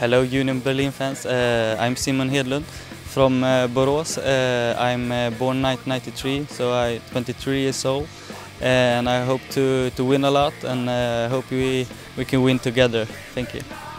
Hello Union Berlin fans, I'm Simon Hedlund from Borås. I'm born 1993, so I'm 23 years old, and I hope to win a lot, and I hope we can win together. Thank you.